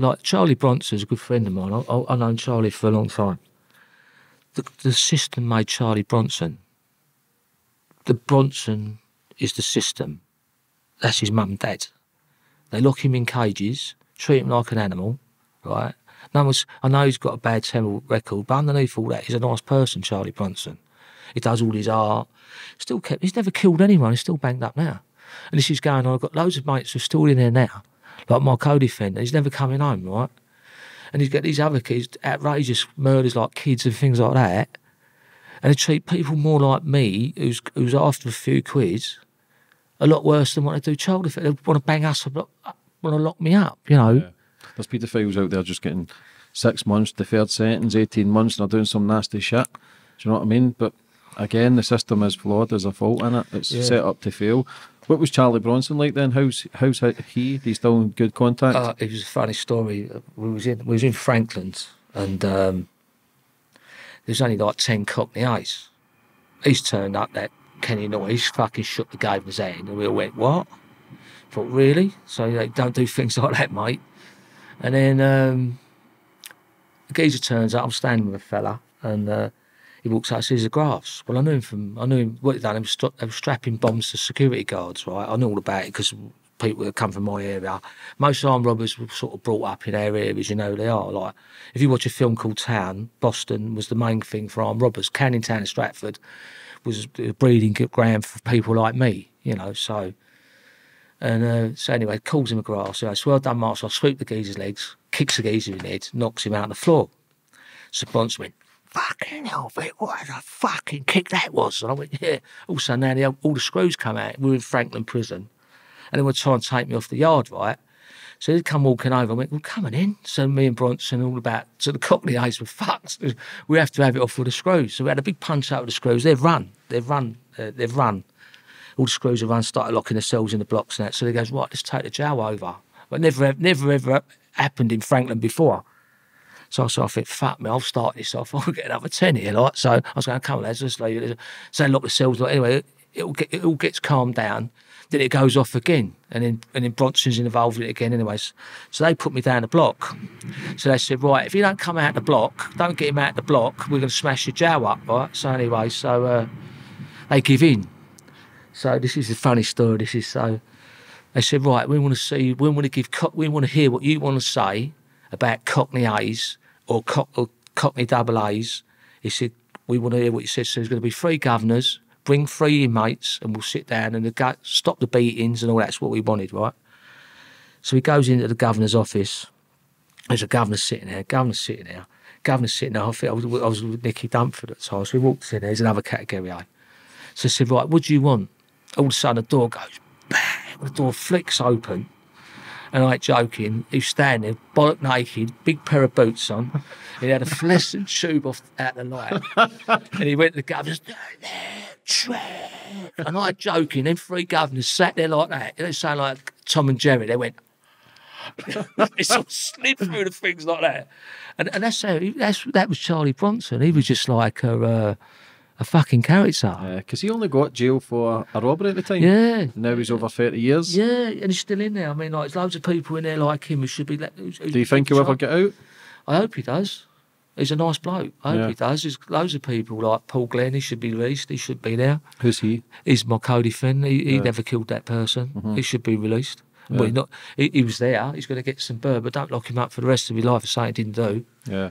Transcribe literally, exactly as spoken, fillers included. like Charlie Bronson's a good friend of mine. I, I, I've known Charlie for a long time. The, the system made Charlie Bronson. The Bronson is the system. That's his mum and dad. They lock him in cages, treat him like an animal, right? No one's, I know he's got a bad temper record, but underneath all that, he's a nice person, Charlie Bronson. He does all his art. Still kept, he's never killed anyone. He's still banged up now. And this is going on. I've got loads of mates who are still in there now, like my co-defender. He's never coming home, right? And he's got these other kids, outrageous murders like kids and things like that. And they treat people more like me, who's, who's after a few quids, a lot worse than what they do child defence. They want to bang us up, want to lock me up, you know. Yeah. There's paedophiles out there just getting six months deferred sentence, eighteen months, and they're doing some nasty shit. Do you know what I mean? But again, the system is flawed. There's a fault in it. It's yeah. set up to fail. What was Charlie Bronson like then? How's how's he? He's still in good contact. Uh, it was a funny story. We was in we was in Frankland, and um, there's only like ten Cockney Ace. He's turned up that Kenny Noise, fucking shook the game in his hand, and we all went, "What?" I thought, really? So they like, don't do things like that, mate. And then um, the geezer turns up. I'm standing with a fella, and. Uh, He walks out and sees the graphs. Well, I knew him from, I knew him, what they'd done, they were strapping bombs to security guards, right? I knew all about it because people that come from my area, most armed robbers were sort of brought up in our areas, you know, they are. Like, if you watch a film called Town, Boston was the main thing for armed robbers. Canning Town and Stratford was a breeding ground for people like me, you know, so. And uh, so anyway, calls him a grass. So I swear, well done, Marshal. I sweep the geezer's legs, kicks the geezer in the head, knocks him out on the floor. So Bronson went, fucking hell, mate, what a fucking kick that was. And I went, yeah. Also, now the, all the screws come out. We were in Frankland Prison. And they were trying to take me off the yard, right? So they'd come walking over. I went, well, coming in. So me and Bronson, all about, so the Cockney Ace were fucked. We have to have it off with the screws. So we had a big punch out with the screws. They've run. They've run. Uh, they've run. All the screws have run, started locking themselves in the blocks and that. So they goes, right, let's take the jail over. But never, never, ever happened in Frankland before. So I thought, fuck me, I'll start this off, I'll get another ten here, like. So I was going, come on, lads, let's leave it. So they lock the cells, like, anyway, it, it'll get, it all gets calmed down, then it goes off again, and then, and then Bronson's involved in it again anyways. So they put me down the block. So they said, right, if you don't come out the block, don't get him out the block, we're going to smash the jail up, right? So anyway, so uh, they give in. So this is a funny story, this is so... They said, right, we want to see, we want to give, we want to hear what you want to say about Cockney A's or, Cock or Cockney double A's. He said, we want to hear what he said. So there's going to be three governors, bring three inmates, and we'll sit down and the stop the beatings and all that's what we wanted, right? So he goes into the governor's office. There's a governor sitting there, governor's sitting there, governor's sitting there. I think I was, I was with Nicky Dunford at the time, so he walks in there, he's another category A. So he said, right, what do you want? All of a sudden the door goes, bang, the door flicks open. And I ain't joking, he was standing there, bollock naked, big pair of boots on, and he had a fluorescent tube off out the light. And he went to the governors, and I ain't joking, them three governors sat there like that. They sound like Tom and Jerry, they went, it's all slid through the things like that. And, and that's how, that's, that was Charlie Bronson. He was just like a, uh, a fucking character. Yeah, because he only got jail for a robbery at the time. Yeah. Now he's over thirty years. Yeah, and he's still in there. I mean, like, there's loads of people in there like him who should be let... Who, who, do you think he'll ever get out? I hope he does. He's a nice bloke. I hope yeah. he does. There's loads of people like Paul Glenn. He should be released. He should be there. Who's he? He's my co-defender. He, he yeah. never killed that person. Mm-hmm. He should be released. Yeah. Well, he's not, he, he was there. He's going to get some bird, but don't lock him up for the rest of his life for something he didn't do. Yeah.